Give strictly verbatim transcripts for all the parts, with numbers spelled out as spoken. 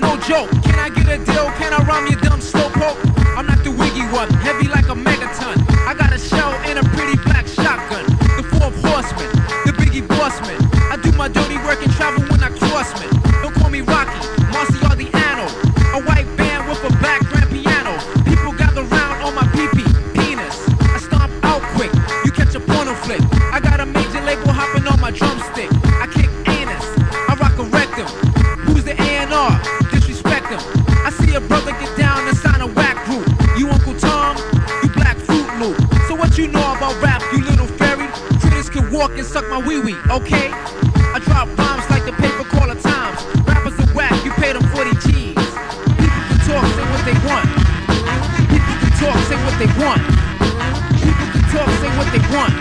no joke. Can I get a deal? Can I rhyme your dumb slowpoke? I'm not the wiggy one, heavy like a megaton. I got a shell and a pretty black shotgun. The fourth horseman, the biggie bossman. I do my dirty work and travel when I cross men. Don't call me Rocky, Marciano. A white band with a black grand piano. People gather round on my pee-pee, penis. I stomp out quick, you catch a porno flick. I got a major label hopping on my drumstick. I kick anus, I rock a rectum. Who's the A and R? Disrespect him. I see a brother get down and sign a whack group. You Uncle Tom, you Black Fruit Loop. So what you know about rap, you little fairy? Critters can walk and suck my wee-wee, okay? I drop bombs like the paper caller times. Rappers are whack, you pay them forty G's. People can talk, say what they want. People can talk, say what they want. People can talk, say what they want.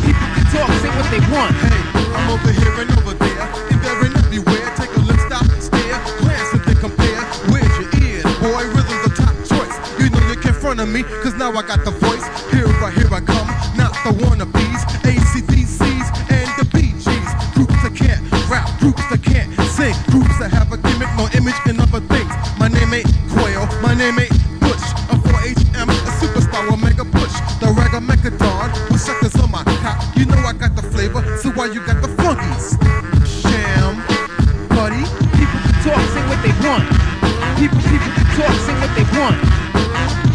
People can talk, say what they want. Hey, I'm over here and over there, and there and everywhere. Take a look, stop, stare, glance and then compare. Where's your ears, boy? Rhythm's the top choice. You know you can't front of me, cause now I got the voice. Here I, here I come, not the wannabes. A C D C's and the B G's. Groups that can't rap, groups that can't sing, groups that have a gimmick, no image, and other things. My name ain't Quail, my name ain't Bush. I'm four H M, a superstar, a mega push. The ragamegadon, with suckers on my cock. You know I got the flavor, so why you got the funkies? Sham, buddy. People can talk, say what they want. People, people can talk, say what they want.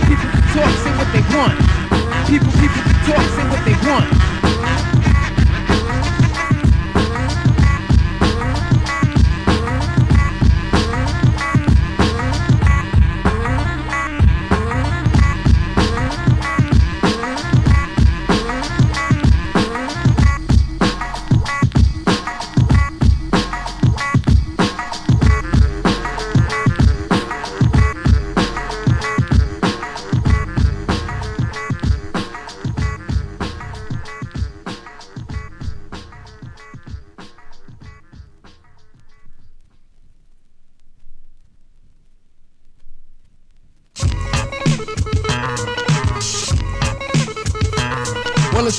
People can talk, say what they want. People, people can talk, say what they want.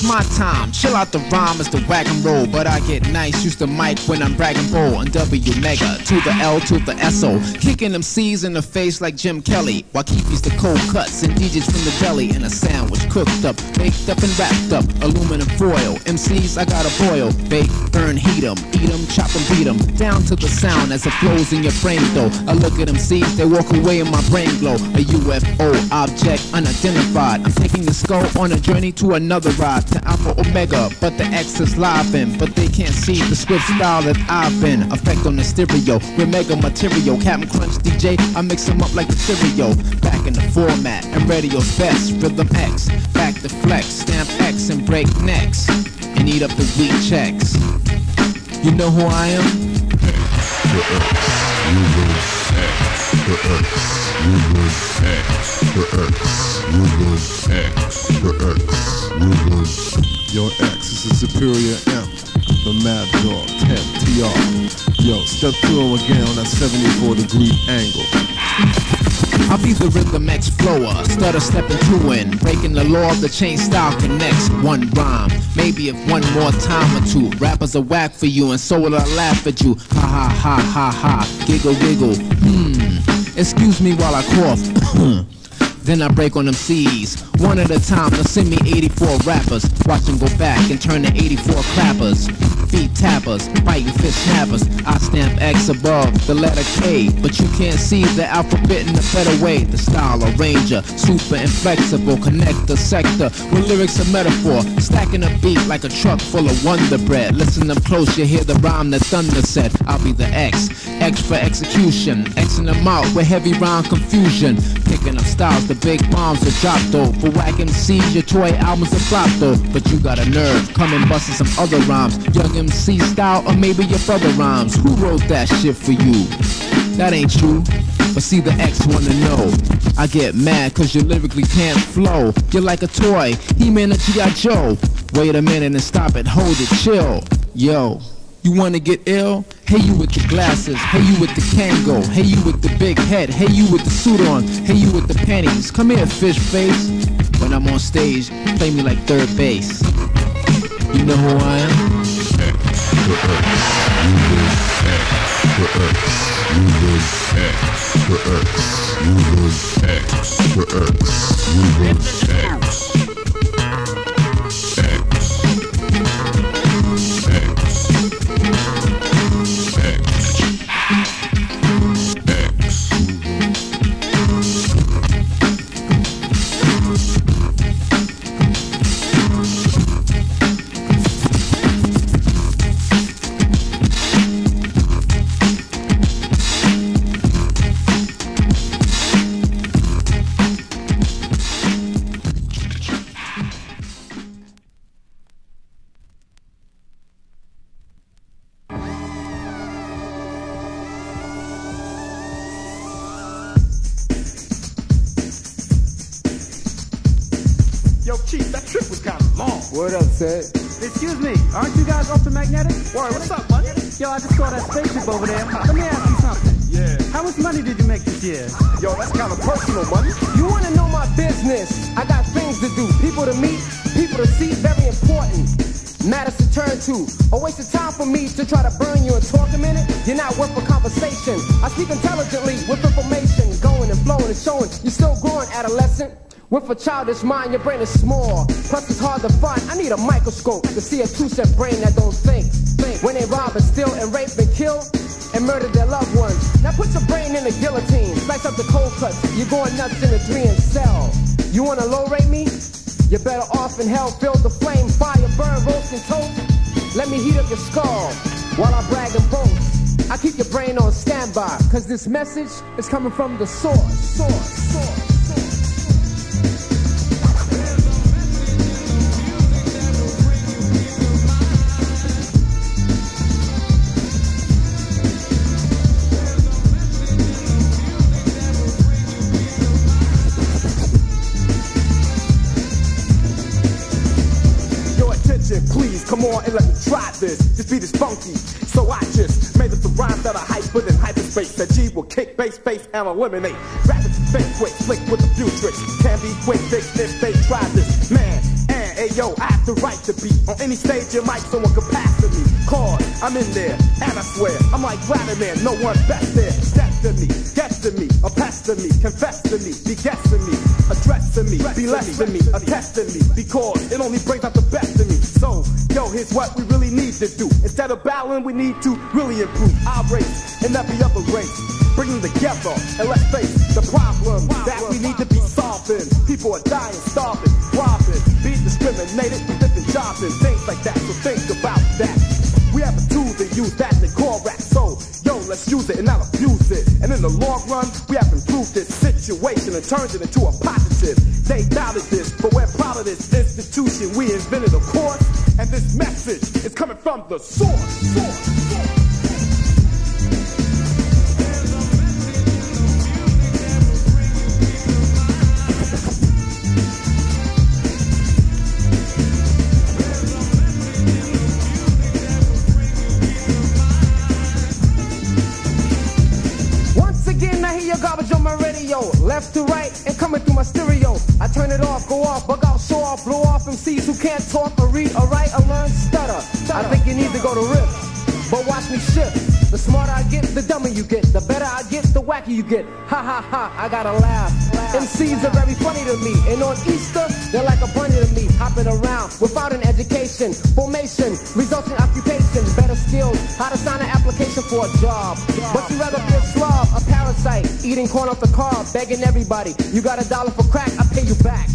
My time, chill out the rhyme, it's the wag and roll. But I get nice, use the mic when I'm bragging bold. On W Mega, to the L, to the S O. Kicking them C's in the face like Jim Kelly. While keepies the cold cuts and D Js from the deli. And a sandwich cooked up, baked up and wrapped up. Aluminum foil, M C's I gotta boil. Bake, burn, heat them, eat them, chop them, beat them. Down to the sound as it flows in your frame though. I look at them C's, they walk away and my brain glow. A U F O object unidentified. I'm taking the skull on a journey to another ride. Alpha Omega, but the X is livin', but they can't see the script style that I've been. Effect on the stereo, with mega material. Captain Crunch D J, I mix them up like the cereal. Back in the format, and radio's best. Rhythm X, back to flex. Stamp X and break necks, and eat up the weak checks. You know who I am? The X, the X, the X, the X, the X, the X. Yo, X is a superior M, the Mad Dog, ten T R. Yo, step through again on that seventy-four degree angle. I'll be the rhythm X flower, stutter stepping two in, breaking the law of the chain style connects one rhyme, maybe if one more time or two, rappers are whack for you and so will I laugh at you, ha ha ha ha ha, giggle giggle, hmm, excuse me while I cough. Then I break on them C's, one at a time. They'll send me eighty-four rappers, watch them go back and turn to eighty-four clappers. Feet tappers, biting fist snappers. I stamp X above the letter K, but you can't see the alphabet in the better way. The style arranger, super inflexible, connector sector with lyrics a metaphor, stacking a beat like a truck full of Wonder Bread. Listen up close, you hear the rhyme that thunder said. I'll be the X, X for execution, Xing them out with heavy rhyme confusion, picking up styles. The big bombs are dropped though. For whack M C's, your toy albums are flop though. But you got a nerve, come and bustin' some other rhymes. Young M C style, or maybe your brother rhymes. Who wrote that shit for you? That ain't true. But see the X wanna know. I get mad cause you lyrically can't flow. You're like a toy, He-Man or G I Joe. Wait a minute and stop it, hold it, chill. Yo, you wanna get ill? Hey you with the glasses, hey you with the Kango, hey you with the big head, hey you with the suit on, hey you with the panties. Come here fish face, when I'm on stage, play me like third base. You know who I am? X, the X, you the X, the X. you lose X for X, you lose X for X, you lose X, X, X, excuse me, aren't you guys up to magnetic? Why, what's up, buddy? Yo, I just saw that spaceship over there. Let me ask you something. Yeah. How much money did you make this year? Yo, that's kind of personal, buddy. You want to know my business? I got things to do, people to meet, people to see, very important matters to turn to. A waste of time for me to try to burn you and talk a minute. You're not worth a conversation. I speak intelligently with information, going and flowing and showing. You're still growing, adolescent. With a childish mind, your brain is small. Plus it's hard to find. I need a microscope to see a two-set brain that don't think. think. When they rob and steal and rape and kill and murder their loved ones. Now put your brain in a guillotine. Slice up the cold cuts. You're going nuts in a three-inch cell. You wanna low-rate me? You're better off in hell. Build the flame, fire, burn, roast and toast. Let me heat up your skull while I brag and boast. I keep your brain on standby, cause this message is coming from the source. Source, source. Come on and let me try this. This beat is funky, so I just made up the rhymes that are hyper than hyperspace. That G will kick, bass, bass, and eliminate. Rappers think quick, slick with a few tricks. Can be quick, fix if they try this. Man, and ayo, I have the right to beat on any stage you might, someone can pass to me. Cause I'm in there, and I swear, I'm like Rattler Man, no one's best there. Step to me, get to me, a pest to me, confess to me, be guessing me, address to me, be less to me, attest to me, because it only brings out the best in me. So, yo, here's what we really need to do. Instead of battling, we need to really improve our race and every other race. Bring them together and let's face the problem that we need to be solving. People are dying, starving, robbing, being discriminated, different jobs and things like that. So think about that. We have a tool to use that in the core rap. So, yo, let's use it and not abuse it. And in the long run, we have improved this situation and turned it into a positive. They doubted this, but we're proud of this institution. We invented a course, and this message is coming from the source. source, source. Garbage on my radio, left to right, and coming through my stereo. I turn it off, go off, bug out, show off, blow off M Cs who can't talk or read or write or learn stutter. I think you need to go to rip, but watch me shift. The smarter I get, the dumber you get. The better I get, the wackier you get. Ha ha ha, I gotta laugh. M Cs are very funny to me, and on Easter, they're like a bunny to me. Hopping around without an education, formation, resulting occupation, better skills, how to sign an application for a job. But you rather be a slob, a parasite, eating corn off the car, begging everybody. You got a dollar for crack, I pay you back.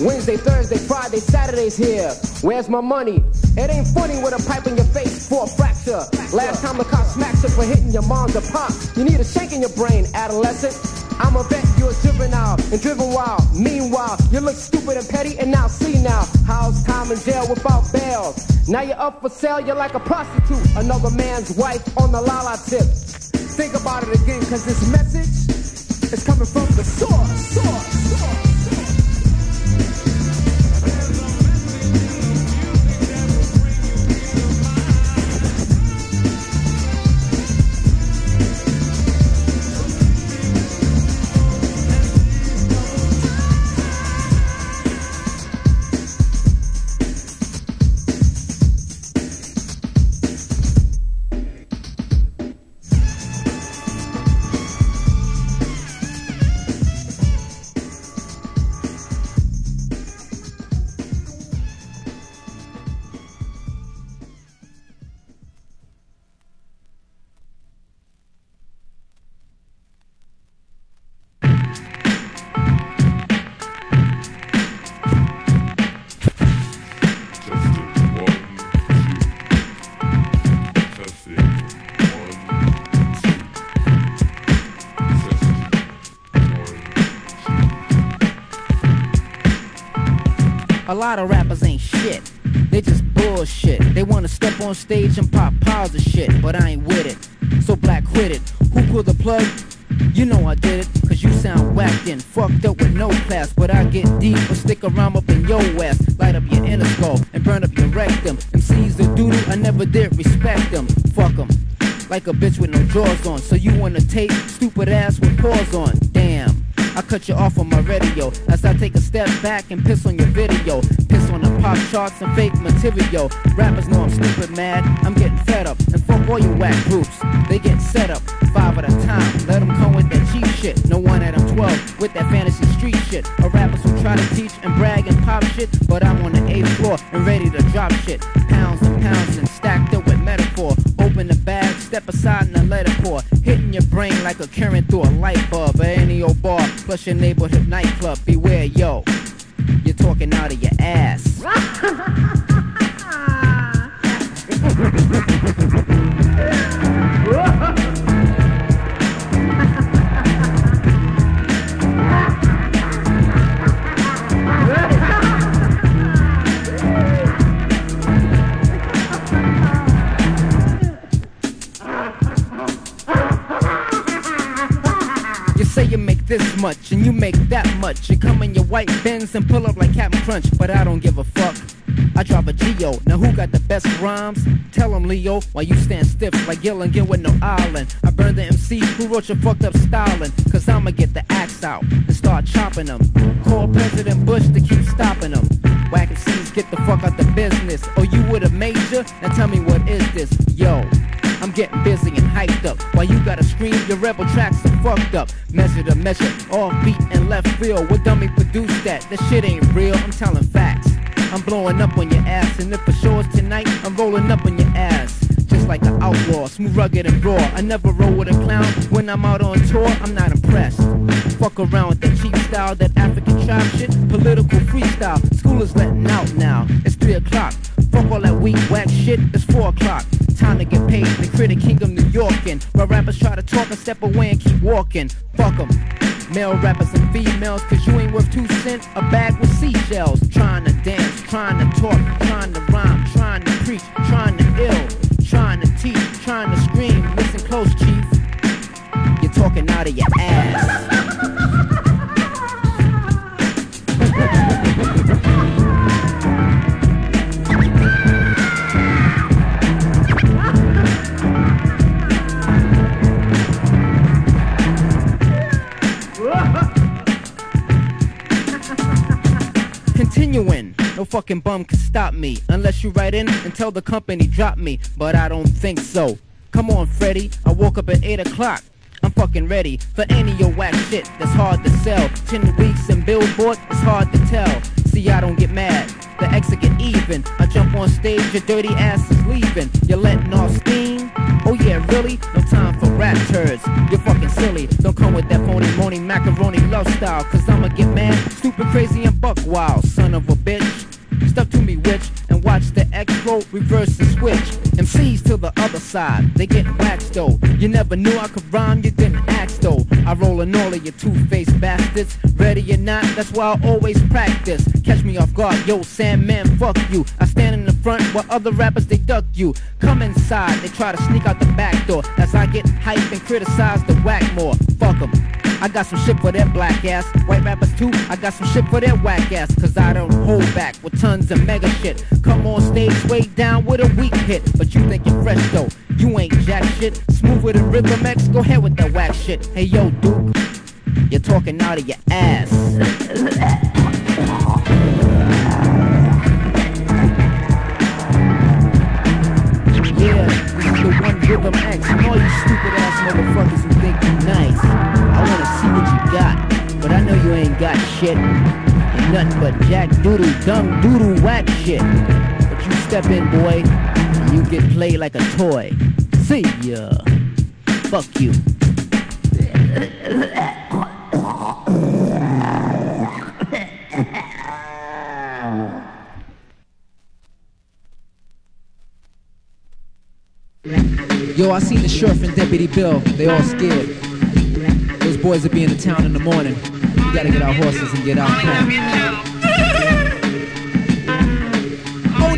Wednesday, Thursday, Friday, Saturday's here. Where's my money? It ain't funny with a pipe in your face for a fracture. Last time the cop smacks you for hitting your mom's or pop. You need a shake in your brain, adolescent. I'm a vet, you're a juvenile and driven wild. Meanwhile, you look stupid and petty and now see now. How's time in jail without bail? Now you're up for sale, you're like a prostitute. Another man's wife on the lala tip. Think about it again, cause this message is coming from the source, source, source. A lot of rappers ain't shit. They just bullshit. They wanna step on stage and pop piles of shit, but I ain't with it. So Black quit it. Who pulled the plug? You know I did it, cause you sound whacked and fucked up with no class. But I get deep and stick around up in your ass. Light up your inner skull and burn up your rectum. M Cs the doodle, I never did respect them. Fuck them, like a bitch with no drawers on. So you wanna tape stupid ass with paws on. Damn, I cut you off on my radio as I take a step back and piss on your video. Piss on the pop charts and fake material. Rappers know I'm stupid mad, I'm getting fed up. And fuck all you whack groups, they get set up. Five at a time, let them come with that cheap shit. No one at them twelve with that fantasy street shit. A rappers who try to teach and brag and pop shit, but I'm on the eighth floor and ready to drop shit. Pounds and pounds and stacked up with metaphor. Open the bag, step aside and let it pour. Hitting your brain like a current through a light bulb. Or any old bar, plus your neighborhood nightclub. Beware, yo, you're talking out of your ass. You make this much and you make that much. You come in your white Benz and pull up like Captain Crunch, but I don't give a fuck. I drop a Geo. Now who got the best rhymes? Tell him, Leo, while you stand stiff like Gilligan with no island. I burn the M C who wrote your fucked up styling, cause I'ma get the axe out and start chopping them. Call President Bush to keep stopping them. Whack M Cs, get the fuck out the business. Or you with a major? Now tell me, what is this? Yo, I'm getting busy and hyped up, while you gotta scream your rebel tracks are fucked up. Measure to measure, off beat and left field. What dummy produced that? That shit ain't real, I'm telling facts. I'm blowing up on your ass, and if for sure it's tonight, I'm rolling up on your ass. Just like an outlaw, smooth, rugged, and raw. I never roll with a clown, when I'm out on tour, I'm not impressed. Fuck around with that cheap style, that African tribe shit, political freestyle. School is letting out now, it's three o'clock. Fuck all that weak whack shit, it's four o'clock. Time to get paid, the critic kingdom New Yorkin'. While rappers try to talk and step away and keep walking. Fuck em, male rappers and females, cause you ain't worth two cents, a bag with seashells. Trying to dance, trying to talk, trying to rhyme, trying to preach, trying to ill, trying to teach, trying to scream. Listen close, chief, you're talking out of your ass. Continuing, no fucking bum can stop me, unless you write in and tell the company drop me, but I don't think so. Come on, Freddy, I woke up at eight o'clock, I'm fucking ready for any of your whack shit that's hard to sell. Ten weeks in Billboard, it's hard to tell. See, I don't get mad, the exit get even. I jump on stage, your dirty ass is leaving. You're letting off steam? Oh yeah, really? No time for rap turds, you're fucking silly. Don't come with that phony, moany, macaroni love style, cause I'ma get mad, stupid, crazy, and buck wild. Son of a bitch, stuck to me, witch, and watch the explode, reverse the switch. M Cs to the other side, they get waxed though. You never knew I could rhyme, you didn't ax though. I roll in all of your two-faced bastards. Ready or not, that's why I always practice. Catch me off guard, yo, Sandman, fuck you. I stand in the front while other rappers, they duck you. Come inside, they try to sneak out the back door, as I get hyped and criticize the whack more. Fuck 'em. I got some shit for their black ass. White rappers too, I got some shit for their whack ass. Cause I don't hold back with tons of mega shit. Come on stage, way down with a weak hit. But you think you're fresh though, you ain't jack shit. Smooth with a rhythm X, go ahead with that whack shit. Hey yo Duke, you're talking out of your ass. Yeah, this is the one rhythm X, and all you stupid ass motherfuckers who think you nice. I wanna see what you got, but I know you ain't got shit. You're nothing but jack doodle, dumb doodle, whack shit. But you step in, boy, and you get played like a toy. See ya. Fuck you. Yo, I seen the sheriff and Deputy Bill, they all scared. Those boys will be in the town in the morning. We gotta get our horses and get out.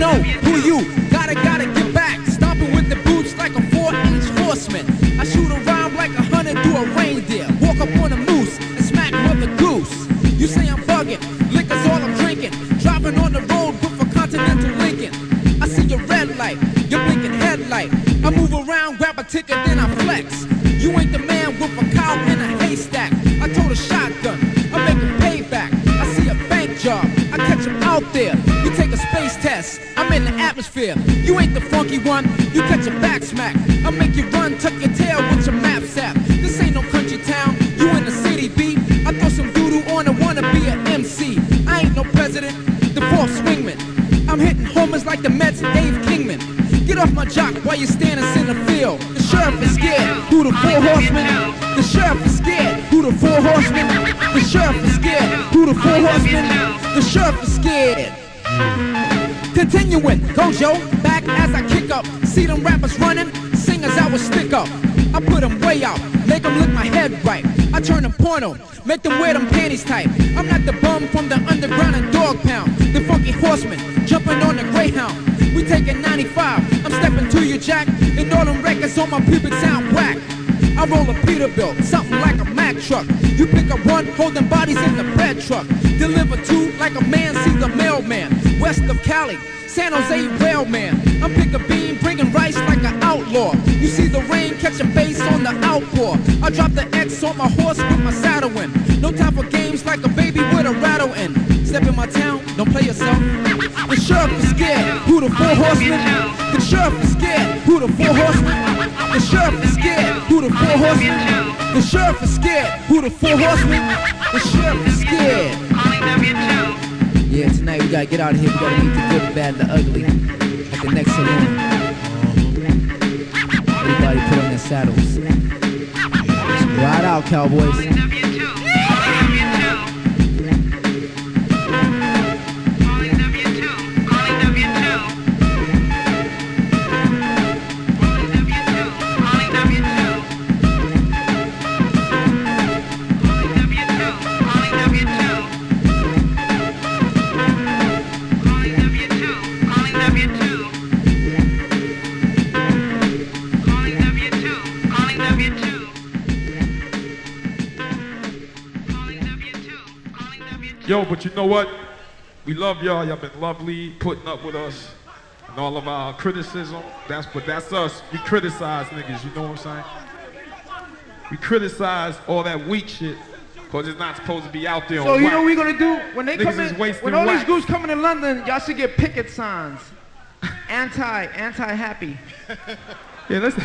know who you gotta gotta get back. Stomping with the boots like a four-inch horseman. I shoot around like a hundred through a reindeer. Walk up on a moose and smack with a goose. You say I'm bugging, liquor's all I'm drinking. Driving on the road with a Continental Lincoln. I see your red light, your blinking headlight. I move around, grab a ticket, then I flex. You ain't the man with a cow in a haystack. I told a shotgun, I'm making payback. I see a bank job, I catch him out there. You take a space test, I'm in the atmosphere. You ain't the funky one, you catch a back smack. I make you run, tuck your tail with your map sap. This ain't no country town, you in the city beat. I throw some doodoo on and wanna be an M C. I ain't no president, the fourth swingman. I'm hitting homers like the Mets and Dave Kingman. Get off my jock while you're standing in the field. The sheriff is scared, who the four horsemen? The sheriff is scared, who the four horsemen? The sheriff is scared, who the four horsemen? The sheriff is scared. Continuing, dojo, back as I kick up. See them rappers running, singers I will stick up. I put them way out, make them lick my head right. I turn them porno, make them wear them panties tight. I'm not the bum from the underground and dog pound. The funky horseman, jumping on the greyhound. We taking ninety-five, I'm stepping to you, Jack. And all them records on my pubic sound whack. I roll a Peterbilt, something like a Mack truck. You pick up one, holding bodies in the bread truck. Deliver two, like a man sees a mailman. West of Cali, San Jose railman. I'm pick a bean, bringing rice like an outlaw. You see the rain, catch a face on the outpour. I drop the X on my horse with my saddle in. No time for games like a baby with a rattle in. Step in my town, don't play yourself. The sheriff is scared, who the four horsemen? The sheriff is scared, who the four horsemen? The sheriff is scared, who the four horsemen? The sheriff is scared, who the four horsemen? The sheriff is scared. Yeah, tonight we gotta get out of here, we gotta meet the good, the bad, and the ugly. At the next saloon. Everybody put on their saddles. Ride out, cowboys. Yo, but you know what? We love y'all. Y'all been lovely putting up with us and all of our criticism. That's but that's us. We criticize niggas, you know what I'm saying? We criticize all that weak shit because it's not supposed to be out there. So on you wax. Know what we're gonna do when they niggas come in? When all wax. These dudes coming to London, y'all should get picket signs. Anti, anti-happy. Yeah, let's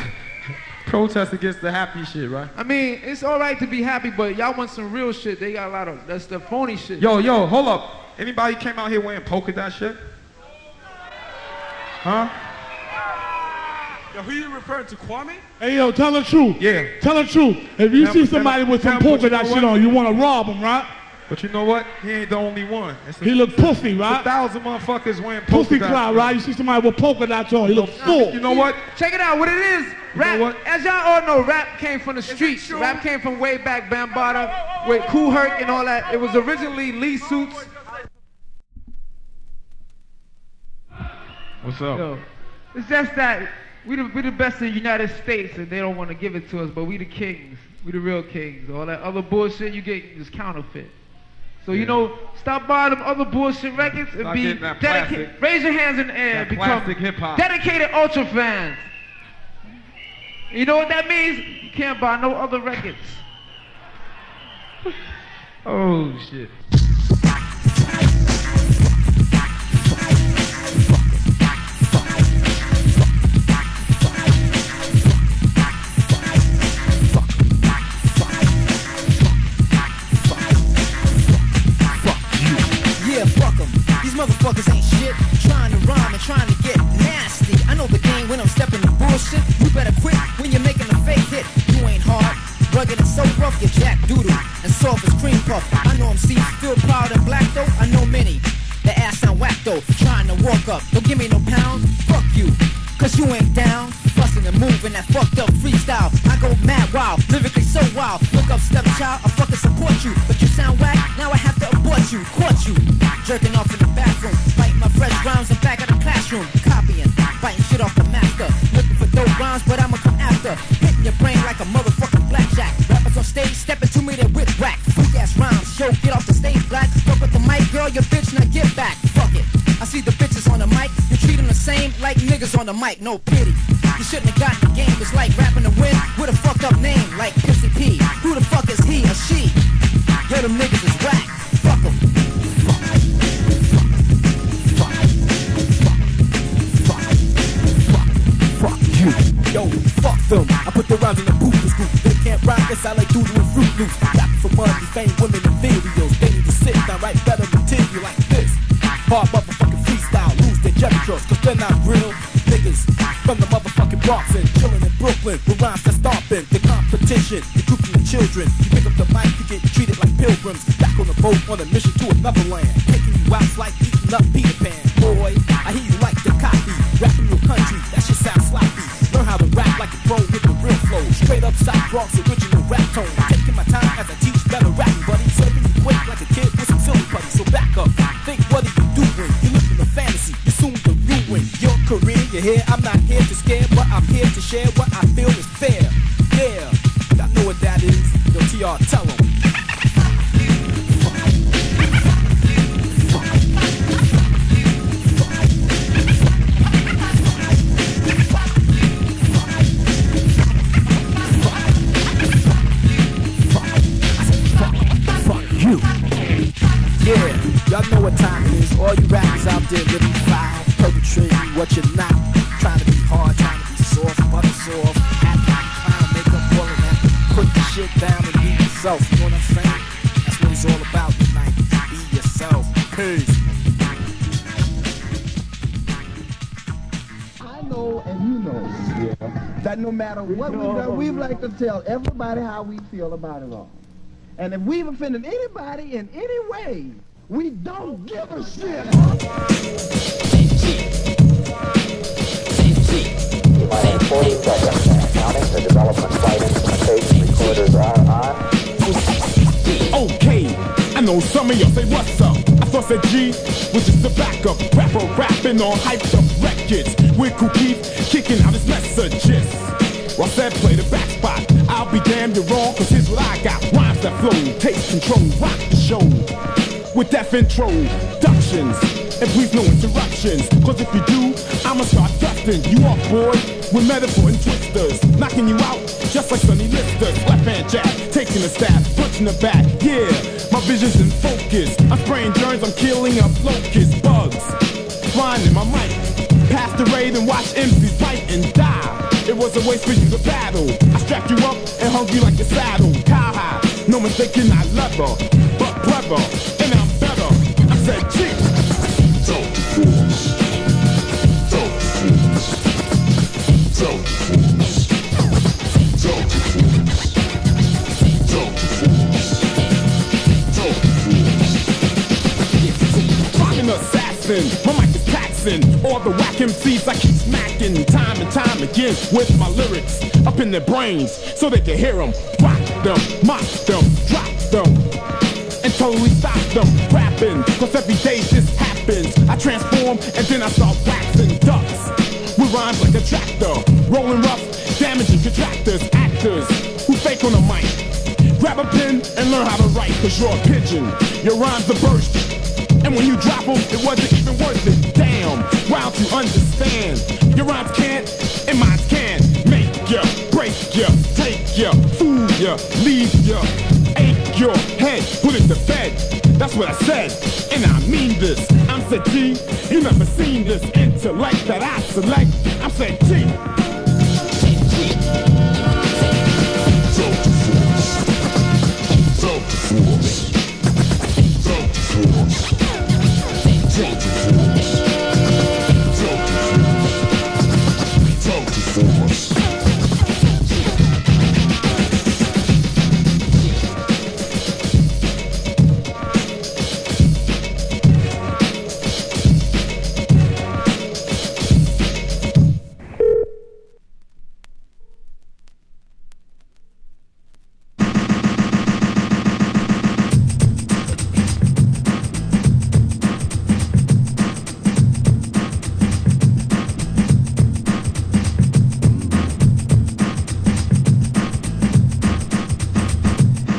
protest against the happy shit, right? I mean, it's all right to be happy, but y'all want some real shit. They got a lot of, that's the phony shit. Yo, yo, hold up. Anybody came out here wearing polka dot shit? Huh? Yo, who you referring to, Kwame? Hey, yo, tell the truth. Yeah. Tell the truth. If you now, see somebody now, with some polka dot shit on, you want to rob them, right? But you know what? He ain't the only one. A, he look pussy, right? A thousand motherfuckers wearing polka pussy dots. Pussy cloud, right? You see somebody with polka dots on, he look full. You know what? Check it out, what it is. You rap, as y'all all know, rap came from the streets. Rap came from way back, Bambaataa, with Kool Herc and all that. It was originally Lee Suits. What's up? Yo, it's just that we the, we the best in the United States, and they don't want to give it to us, but we the kings. We the real kings. All that other bullshit you get is counterfeit. So, you know, stop buying them other bullshit records and stop be dedicated. Raise your hands in the air and become dedicated Ultra fans. You know what that means? You can't buy no other records. Oh, shit. Motherfuckers ain't shit, trying to rhyme and trying to get nasty. I know the game when I'm stepping to bullshit. You better quit when you're making a fake hit. You ain't hard, rugged and so rough. You're jack doodle and soft as cream puff. I know I'm seen, still proud and black though. I know many, the ass sound whack though. Trying to walk up, don't give me no pound. Fuck you, cause you ain't down. fussing and moving that fucked up freestyle. I go mad wild, lyrically so wild. Look up, stepchild, I fucking support you, but you sound whack. Now I have to abort you, court you. Jerking off in the bathroom, biting my fresh rhymes. I'm back in the classroom, copying, biting shit off the master. Looking for dope rhymes, but I'ma come after. Hitting your brain like a motherfucking blackjack. Rappers on stage, stepping to me, they whip whack. Freak ass rhymes, yo, get off the stage, black. Fuck with the mic, girl, your bitch, now get back. Fuck it. I see the bitches on the mic, you treat them the same like niggas on the mic, no pity. You shouldn't have gotten the game, it's like rapping the wind with a fucked up name like Pissy P. Who the fuck is he or she? Yo, them niggas is whack, fuck them. Fuck, fuck, fuck, fuck, fuck you. Yo, fuck them, I put the rhymes in the pooper's group. They can't rhyme, I sound like doodle and Fruit Loops. Rap for money, fame, women and videos. They need to sit down, write better material like this. Hard motherfucking freestyle, lose their jerry trust, cause they're not real niggas from the motherfucking Bronx and chillin' in Brooklyn with rhymes that's stompin'. The competition, the group of children. You pick up the mic, you get treated like pilgrims. Back on the boat on a mission to another land. Taking you out like eating up Peter Pan. Boy, I hear you like the copy. Rapping your country, that shit sounds sloppy. Learn how to rap like a pro with the real flow. Straight up South Bronx original rap tone. Taking my time as I teach better rapping, buddy. Serving you quick like a kid with some silly putty. So back up, think what do you doing? You live in a fantasy, you soon to ruin your career. You're here, I'm not here to scare, but I'm here to share what I feel is fair. Yeah, I know what that is. Yo, T R, tell them. Y'all know what time it is, all you rappers out there living foul, perpetrating what you're not, trying to be hard, trying to be soft, butter soft, happy, clown, make up all of that, put the shit down and be yourself, you know what I'm saying? That's what it's all about tonight, be yourself, peace. I know and you know, yeah, that no matter what we do, we like to tell everybody how we feel about it all. And if we've offended anybody in any way, we don't give a shit! Minus forty seconds. Counting the development lighting. Stage recorders are on. Okay, I know some of y'all say what's up. I thought that G was just a backup rapper rapping on hyped up records. With Kool Keith kicking out his messages. While Seb play the back spot. I'll be damned you're wrong, cause here's what I got. Rhymes that flow, take control, rock the show. With deaf introductions, and please no interruptions, cause if you do, I'ma start dusting you off, boy, with metaphor and twisters, knocking you out, just like Sonny Lister's left hand jab, taking a stab, punching the back, yeah, my vision's in focus, I'm spraying germs, I'm killing up locusts, bugs, flying in my mic, pass the raid and watch M Cs fight and die, it was a waste for you to battle, I strapped you up and hung you like a saddle, cow high, no mistaking I love her, but brother, and I'm better. I said, cheat. Don't fools. Don't fools. Don't fools. Don't fools. Don't fools. Don't fools. I'm an assassin. My mic is taxing. All the whack M Cs I keep smacking time and time again with my lyrics up in their brains so they can hear them. Rock them, mock them, drop them. And totally stop them rapping, cause every day this happens. I transform and then I start waxing ducks with rhymes like a tractor, rolling rough, damaging contractors, actors who fake on the mic. Grab a pen and learn how to write, cause you're a pigeon, your rhymes are bursting. And when you drop them, it wasn't even worth it. Damn, wild to understand. Your rhymes can't, and mine can. Make ya, break ya, take ya, fool ya, leave ya. Ache your head, put it to bed. That's what I said, and I mean this. I'm said G, you never seen this intellect that I select. I'm said G.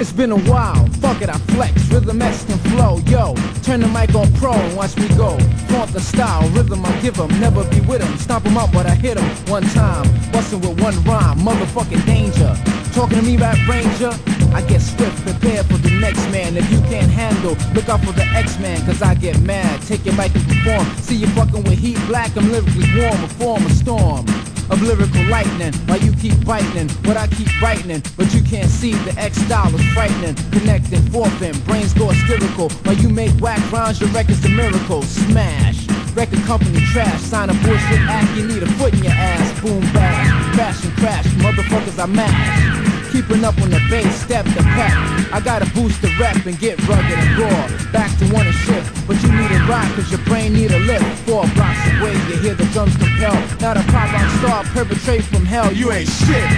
It's been a while, fuck it, I flex, rhythm X and flow, yo. Turn the mic on pro and watch me go. Flaunt the style, rhythm I give 'em, never be with 'em. Stomp 'em up, but I hit 'em one time. Bustin' with one rhyme, motherfucking danger. Talking to me, Rap Ranger? I get swift, prepared for the next man. If you can't handle, look out for the X-Man, cause I get mad. Take your mic and perform. See you fucking with heat black, I'm lyrically warm, a form of storm. Of lyrical lightning, while you keep biting, but I keep writing, but you can't see the X style is frightening, connecting, forfeiting, brains go hysterical, while you make whack rounds, your record's a miracle, smash, record company trash, sign a bullshit act, you need a foot in your ass, boom, bash, crash and crash, motherfuckers I mash, keeping up on the bass, step the pack, I gotta boost the rep and get rugged and raw, back to one and shift, but you need a ride, cause your brain need a lift, four blocks away, you hear the drums compel, now the pop rock star perpetrate from hell, you ain't shit,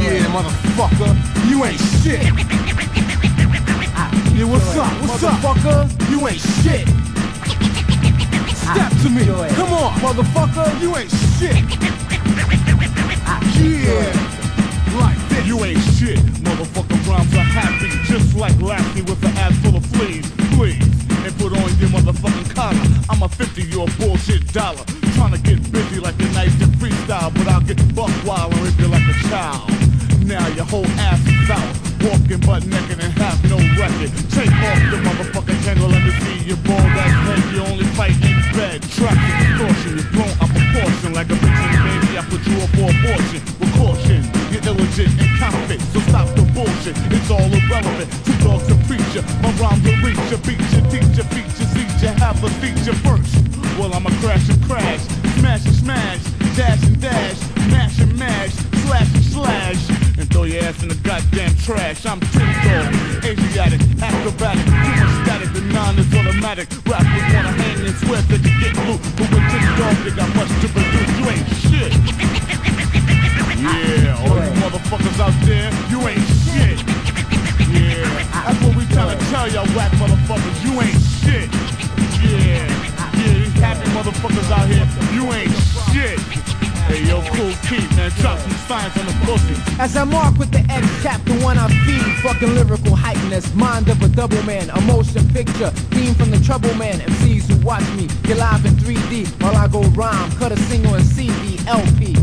yeah motherfucker, you ain't shit, yeah what's up, what's up, motherfucker, you ain't shit, step to me, come on, motherfucker, you ain't shit, yeah, like this, you ain't shit, motherfucker rhymes are happy, just like Lassie with an ass full of fleas, please. And put on your motherfucking collar. I'm a fifty-year bullshit dollar. Trying to get busy like a nice and freestyle, but I'll get bucked wild and rip you like a child. Now your whole ass is out, walking butt naked and have no record. Take off the motherfucking tangle, let me see your bald ass head. You only fight in bed, trapped in distortion. You're blown out proportion like a bitch and baby. I put you up for abortion with caution. You're illegit and counterfeit, so stop the bullshit. It's all irrelevant. Two dogs and preacher, my rhymes will reach you, beat you, teach your features, eat you, have a feature first. Well, I'ma crash and crash, smash and smash, dash and dash, mash and mash, slash and slash, and throw your ass in the goddamn trash. I'm Tim Dog, Asiatic, acrobatic, too much static, the nine is automatic. Rappers wanna hang and swear that you get loot, but with Tim Dog, they got much to produce. You ain't shit. Yeah, all you motherfuckers out there, you ain't shit. Yeah, that's what we tryna tell y'all whack motherfuckers, you ain't shit. Yeah, yeah, these happy motherfuckers out here, you ain't shit. Hey, yo, Kool Keith, man, drop some signs on the pussy. As I mark with the X, chapter one I feed, fucking lyrical heightness, mind of a double man, a motion picture, theme from the trouble man, M Cs who watch me, get live in three D, while I go rhyme, cut a single and C D, L P.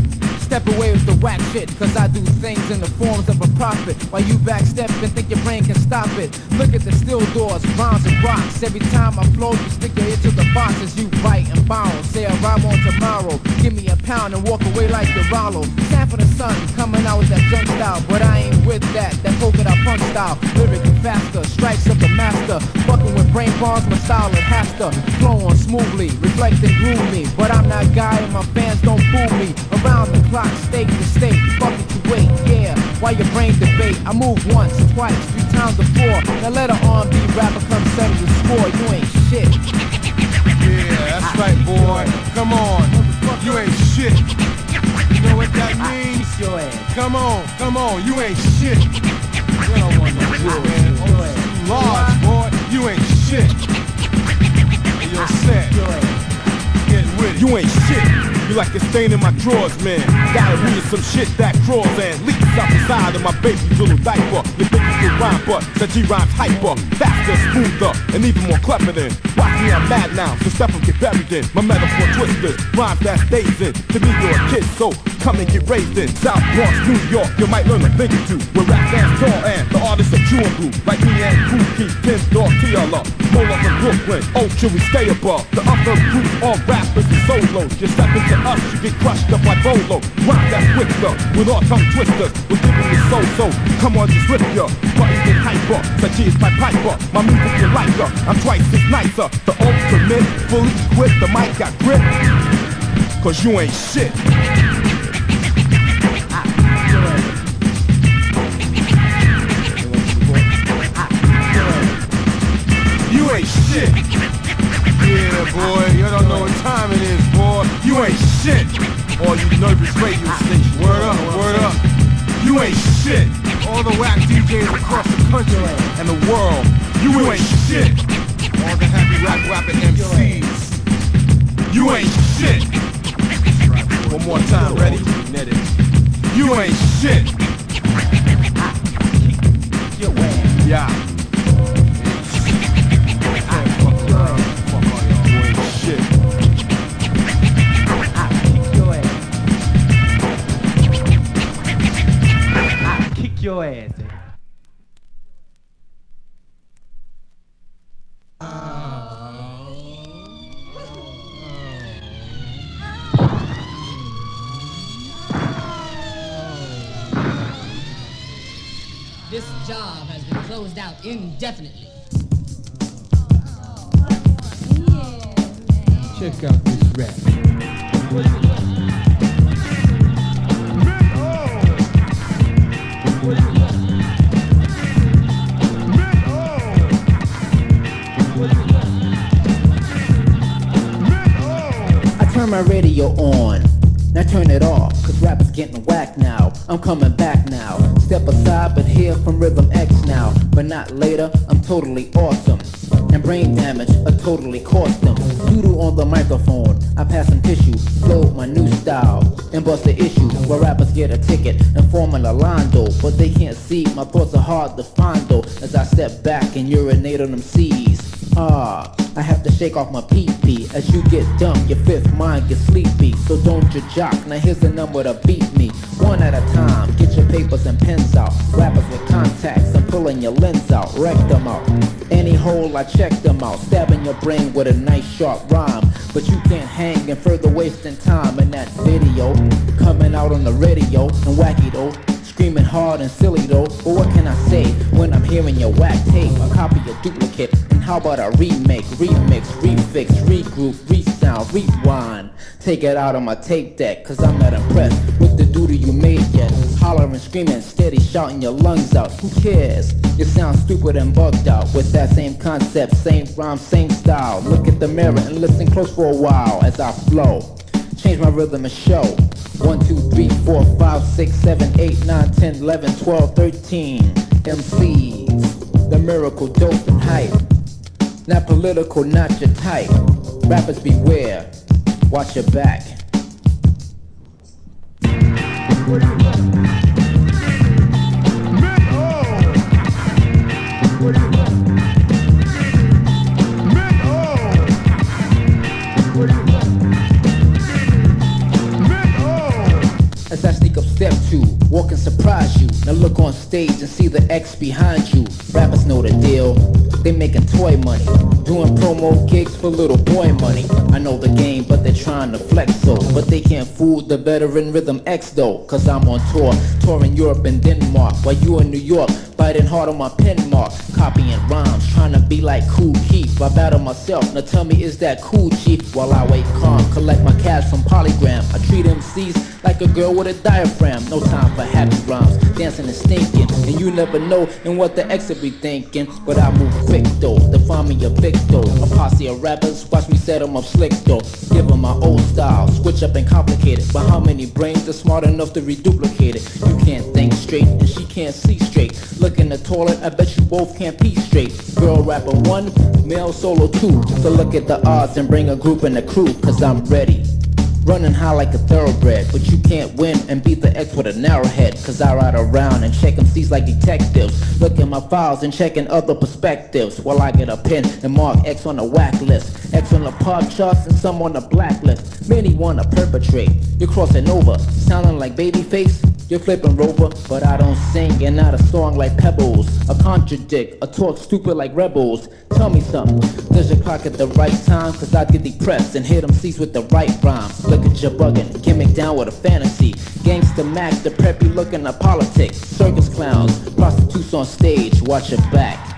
Step away with the whack shit, cause I do things in the forms of a prophet. While you backstep and think your brain can stop it. Look at the steel doors, rhymes and rocks. Every time I flow, you stick your ear to the box as you bite and bounce. Say I rhyme on tomorrow, give me a pound and walk away like the Rollo. Stand for the sun, coming out with that junk style. But I ain't with that, that polka dot punk style. Lyrically faster, strikes of the master. Fucking with brain bars, my style it has to flow on smoothly, reflect and groove me. But I'm not guy and my fans don't fool me. Around the clock, state to state, fuck it, you wait, yeah, while your brain debate, I move once, twice, three times or four, now let an R and B rapper come settle the score, you ain't shit. Yeah, that's right, boy, come on, you ain't shit, you know what that means? Come on, come on, you ain't shit. You don't want no shit, man, too large, boy, you ain't shit. You're set, get with it, you ain't shit. You like a stain in my drawers, man. Gotta read some shit that crawls and leaks out the side of my baby's little diaper. Your bitches still rhyme, but that G rhymes hyper, faster, smoother, and even more clever than. Watch me, I'm mad now, so step up, get buried in. My metaphor twisted, rhymes that stays in. To me, you're a kid, so come and get raised in. South Bronx, New York, you might learn a thing or two. We're rap and tall and the artists are true and blue. Like me and Kool Keith, Tim Dog, T L R, Mola from Brooklyn, oh, should we stay above? The other group, all rappers and solos. You step into us, you get crushed up like Bolo. Rhyme that's with us, with all tongue twisters. We're giving you so-so, come on, just rip ya. But it's get hyper, such is my piper. My music is lighter, I'm twice as nicer. The ultimate, fully equipped, the mic got grip. Cause you ain't shit. You ain't shit. Yeah, boy, you don't know what time it is, boy. You ain't shit. All you nervous radio stations, word up, word up. You ain't shit. All the whack D Js across the country and the world, you, you ain't shit. All the happy rap rapping M Cs, you ain't shit. One more time, ready? You ain't shit. your ass. Yeah. I fuck around, fuck all your boy shit. I kick your ass. I kick your ass. This job has been closed out indefinitely. Oh, yeah, check out this rap. I turn my radio on, now turn it off, cause rap is getting whack now. I'm coming back now. Step aside but hear from Rhythm X now. But not later, I'm totally awesome. And brain damage, I totally cost them. Doodle on the microphone, I pass some tissue. Load my new style and bust the issue. Where rappers get a ticket and form an Alondo, but they can't see, my thoughts are hard to find though. As I step back and urinate on them C's. Ah, I have to shake off my pee-pee. As you get dumb, your fifth mind gets sleepy. So don't you jock, now here's the number to beat me. One at a time, get your papers and pens out. Rappers with contacts, I'm pulling your lens out. Wreck them out, any hole I check them out. Stabbing your brain with a nice sharp rhyme. But you can't hang and further wasting time. In that video, coming out on the radio. And wacky though, screaming hard and silly though. But what can I say when I'm hearing your whack tape? A copy, a duplicate, and how about a remake? Remix, refix, regroup, resound, rewind. Take it out on my tape deck, cause I'm not impressed with the doodle you made yet. Hollering, screaming, steady, shouting your lungs out. Who cares? You sound stupid and bugged out. With that same concept, same rhyme, same style. Look at the mirror and listen close for a while as I flow. Change my rhythm and show. one, two, three, four, five, six, seven, eight, nine, ten, eleven, twelve, thirteen. M Cs, the miracle dope and hype. Not political, not your type. Rappers beware. Watch your back. As I sneak up step two, walk and surprise you. Now look on stage and see the X behind you. Rappers know the deal, they making toy money. Doing promo gigs for little boy money. I know the game, but they're trying to flex so. But they can't fool the veteran Rhythm X though. Cause I'm on tour, touring Europe and Denmark. While you in New York, biting hard on my pen mark. Copying rhymes, trying to be like Kool Keith. I battle myself, now tell me is that cool, chief? While I wait calm, collect my cash from Polygram. I treat M Cs like a girl with a diaphragm. No time for happy rhymes, dancing and stinking. And you never know in what the exit be thinking. But I move quick though, define me a big though. A posse of rappers, watch me set them up slick though. Give them my old style, switch up and complicate it. But how many brains are smart enough to reduplicate it? You can't think straight and she can't see straight. Look in the toilet, I bet you both can't pee straight. Girl rapper one, male solo two. So look at the odds and bring a group and a crew. Cause I'm ready, running high like a thoroughbred. But you can't win and beat the X with a narrow head. Cause I ride around and check M Cs like detectives. Look at my files and checking other perspectives. While I get a pen and mark X on the whack list. X on the pop charts and some on the blacklist. Many wanna perpetrate, you're crossing over. Sounding like Babyface, you're flipping Rover. But I don't sing and not a song like Pebbles. I contradict, I talk stupid like Rebels. Tell me something, does your clock at the right time? Cause I get depressed and hit M Cs with the right rhyme. Look at your buggin', gimmick down with a fantasy. Gangsta Max, the preppy looking at politics. Circus clowns, prostitutes on stage, watch your back.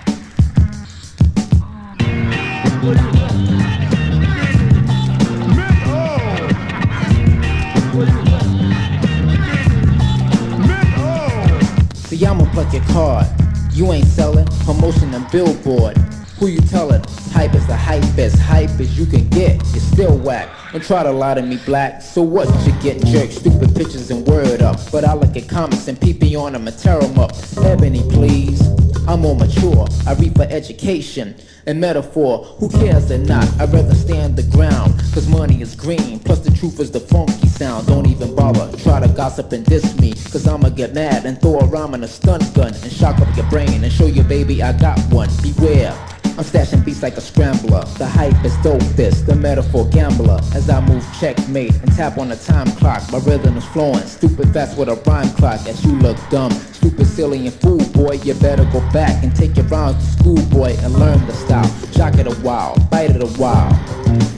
See, I'ma pluck your card. You ain't selling, promotion and billboard. Who you tellin'? Hype is the hypest, hype as you can get. It's still whack. And try to lie to me, black. So what? You get jerked, stupid pictures and word up. But I look at comments and peepee on them and tear them up. Ebony, please. I'm more mature. I reap for education and metaphor. Who cares or not? I'd rather stand the ground. Cause money is green. Plus the truth is the funky sound. Don't even bother. Try to gossip and diss me. Cause I'ma get mad and throw a rhyme and a stunt gun. And shock up your brain and show you, baby, I got one. Beware. I'm stashing beats like a scrambler. The hype is dopest, the metaphor gambler. As I move checkmate and tap on the time clock, my rhythm is flowing, stupid fast with a rhyme clock. As you look dumb, stupid, silly and fool, boy, you better go back and take your rhymes to school, boy, and learn the style. Shock it a while, bite it a while.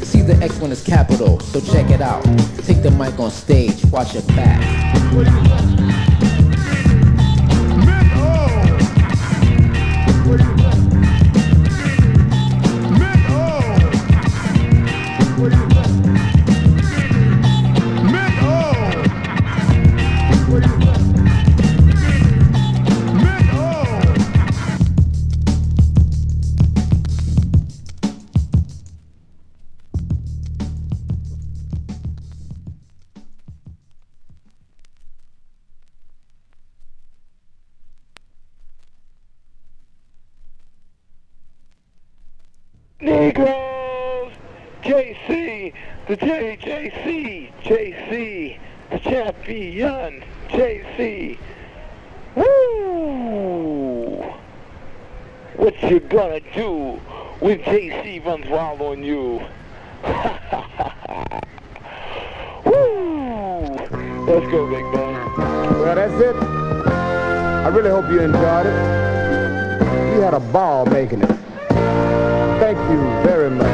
See the X one is capital, so check it out. Take the mic on stage, watch it back. Negroes, J C, the J J C, J C, the champion, J C. Woo! What you gonna do when J C runs wild on you? Woo! Let's go, big man. Well, that's it. I really hope you enjoyed it. We had a ball making it. Thank you very much.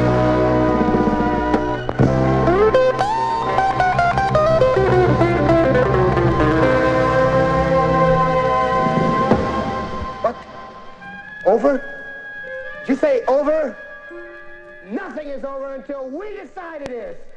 What? Over? Did you say over? Nothing is over until we decide it is.